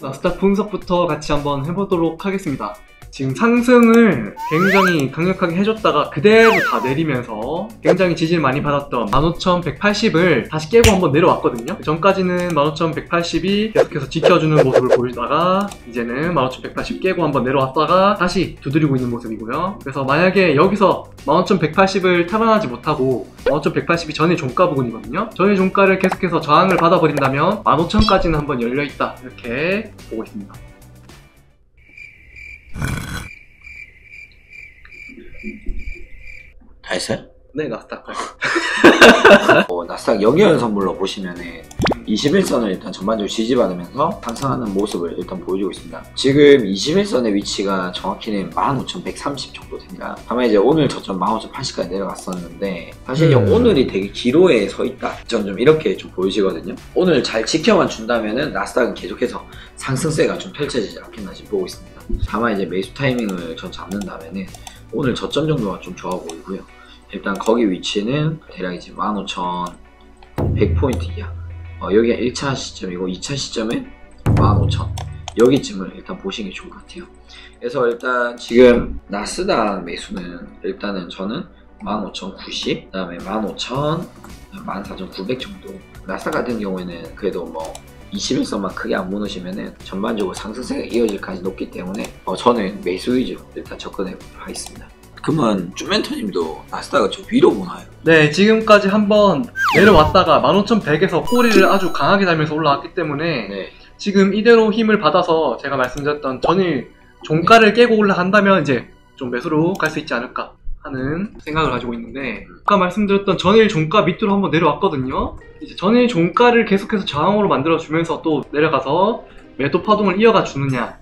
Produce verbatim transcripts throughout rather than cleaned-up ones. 나스닥 분석부터 같이 한번 해보도록 하겠습니다. 지금 상승을 굉장히 강력하게 해줬다가 그대로 다 내리면서 굉장히 지지를 많이 받았던 만 오천백팔십을 다시 깨고 한번 내려왔거든요. 그 전까지는 만 오천백팔십이 계속해서 지켜주는 모습을 보이다가 이제는 만 오천백팔십 깨고 한번 내려왔다가 다시 두드리고 있는 모습이고요. 그래서 만약에 여기서 만 오천백팔십을 탈환하지 못하고 만 오천백팔십이 전일 종가 부근이거든요. 전일 종가를 계속해서 저항을 받아버린다면 만 오천까지는 한번 열려있다, 이렇게 보고 있습니다. 다 했어요? 네, 나스닥 다 했어요. 어, 나스닥 영 개월 선물로 보시면 이십일선을 일단 전반적으로 지지받으면서 상승하는 모습을 일단 보여주고 있습니다. 지금 이십일선의 위치가 정확히는 만 오천백삼십 정도 됩니다. 다만 이제 오늘 저점 만 오천팔십까지 내려갔었는데 사실 음. 오늘이 되게 기로에 서있다 전 좀 이렇게 좀 보여지거든요. 오늘 잘 지켜만 준다면은 나스닥은 계속해서 상승세가 좀 펼쳐지지 않겠나 지금 보고 있습니다. 다만 이제 매수 타이밍을 전 잡는다면은 오늘 저점 정도가 좀 좋아 보이고요. 일단 거기 위치는 대략 이제 만 오천백 포인트 이하, 어, 여기가 일 차 시점이고 이 차 시점은 만 오천 여기쯤을 일단 보시는 게 좋을 것 같아요. 그래서 일단 지금 나스닥 매수는 일단은 저는 만 오천구십, 그 다음에 만 오천, 만 사천구백 정도. 나스닥 같은 경우에는 그래도 뭐 이십일선만 크게 안 무너지면은 전반적으로 상승세가 이어질 가능성이 높기 때문에 어, 저는 매수 위주로 일단 접근해 보도록 하겠습니다. 그러면 쭈멘토님도 나스닥을 좀 위로 보나요? 네, 지금까지 한번 내려왔다가 만 오천백에서 꼬리를 아주 강하게 달면서 올라왔기 때문에 네. 지금 이대로 힘을 받아서 제가 말씀드렸던 전일 종가를 네. 깨고 올라간다면 이제 좀 매수로 갈 수 있지 않을까 하는 생각을 가지고 있는데, 아까 말씀드렸던 전일 종가 밑으로 한번 내려왔거든요. 이제 전일 종가를 계속해서 저항으로 만들어주면서 또 내려가서 매도 파동을 이어가 주느냐,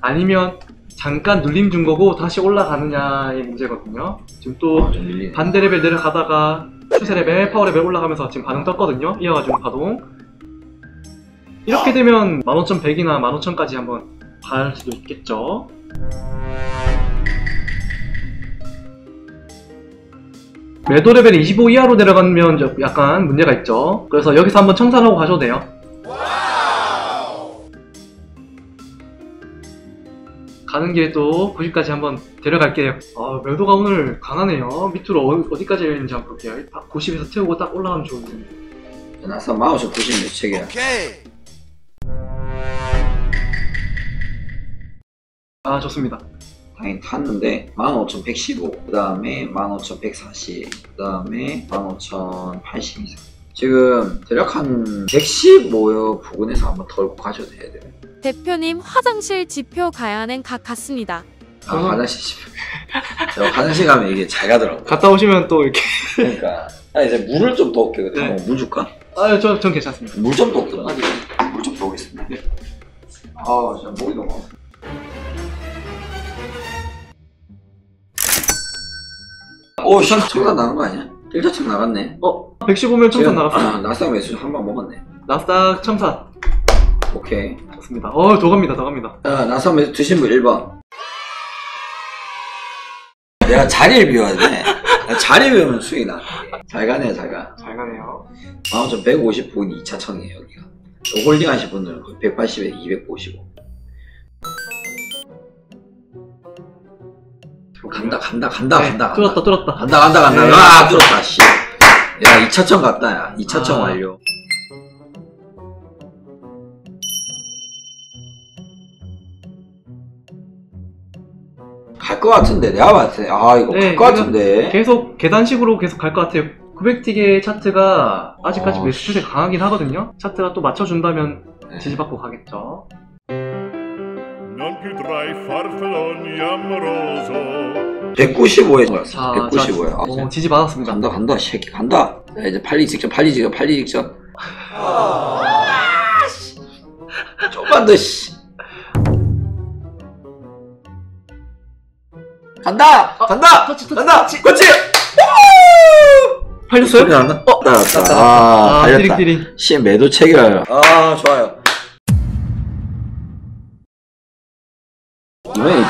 아니면 잠깐 눌림 준 거고 다시 올라가느냐의 문제거든요. 지금 또 반대 레벨 내려가다가 추세 레벨, 파워 레벨 올라가면서 지금 반응 떴거든요. 이어가지고 파동 이렇게 되면 만 오천백이나 만 오천까지 한번 갈 수도 있겠죠. 매도 레벨이 이십오 이하로 내려가면 약간 문제가 있죠. 그래서 여기서 한번 청산하고 가셔도 돼요. 와우! 가는 길에 또 구십까지 한번 데려갈게요. 아, 매도가 오늘 강하네요. 밑으로 어디까지 열리는지 한번 볼게요. 구십에서 태우고 딱 올라가면 좋은데. 나서 마우스 구십 몇 책이야. 아, 좋습니다. 당연히 탔는데 만 오천백십오, 그 다음에 만 오천백사십, 그 다음에 만 오천팔십 이상, 지금 대략 한 백십오 부근에서 한번 덜고 가셔도 돼야 돼요. 대표님, 화장실 지표 가야하는 각 같습니다. 아, 어? 화장실 지표. 저 화장실 가면 이게 잘 가더라고요. 갔다 오시면 또 이렇게. 그러니까 아, 이제 물을 좀 더 올게요. 네. 물 줄까? 아, 저, 전 괜찮습니다. 물 좀 더 올게요. 물 좀 더 오겠습니다. 네. 아, 진짜 목이 너무 아파. 오, 시간 청산 나간 거 아니야? 일차 청 나갔네. 어? 백십오면 청산 나갔어. 아, 나스닥 매수 한 방 먹었네. 나스닥 청산. 오케이. 좋습니다. 어, 더 갑니다, 더 갑니다. 아, 나스닥 매수 드신 분 일 번. 내가 자리를 비워야 돼. 자리 비우면 수익 나. 잘 가네, 잘 가. 잘 가네요. 만 오천백오십 부근 이차 청이에요, 여기가. 홀딩 하신 분들은 백팔십에 이백오십오. 간다 간다 간다 네, 간다 뚫었다 뚫었다 간다 간다 간다 네. 아, 뚫었다 씨. 야, 이차청 갔다. 야, 이차청 아. 완료. 갈 것 같은데, 내가 봤을 때. 아, 이거 네, 갈 것 같은데 계속 계단식으로 계속 갈 것 같아요. 구백틱의 차트가 아직까지 매수 추세 강하긴 하거든요. 차트가 또 맞춰준다면 네. 지지받고 가겠죠. 백구십오에 자, 백구십오에 자, 어, 지지 받았습니다. 간다 간다 새끼 간다. 자, 이제 팔리기 직전, 팔리기 직전, 팔리기 직전. 좀만 더 씨. 간다 간다 간다. 그렇지. 팔렸어요? 나나? 어, 나왔다. 아, 팔렸다. 시 매도 체결. 아, 좋아요.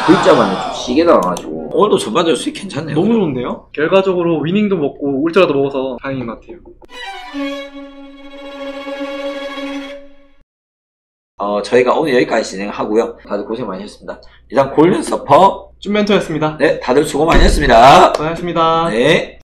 V자만에 좀 시게 나와가지고 오늘도 전반적으로 수익 괜찮네요. 너무 좋은데요? 결과적으로 위닝도 먹고 울트라도 먹어서 다행인 것 같아요. 어, 저희가 오늘 여기까지 진행하고요. 다들 고생 많이 했습니다. 이상 골든서퍼 쫌 멘토였습니다. 네, 다들 수고 많이 했습니다. 고생하셨습니다. 네.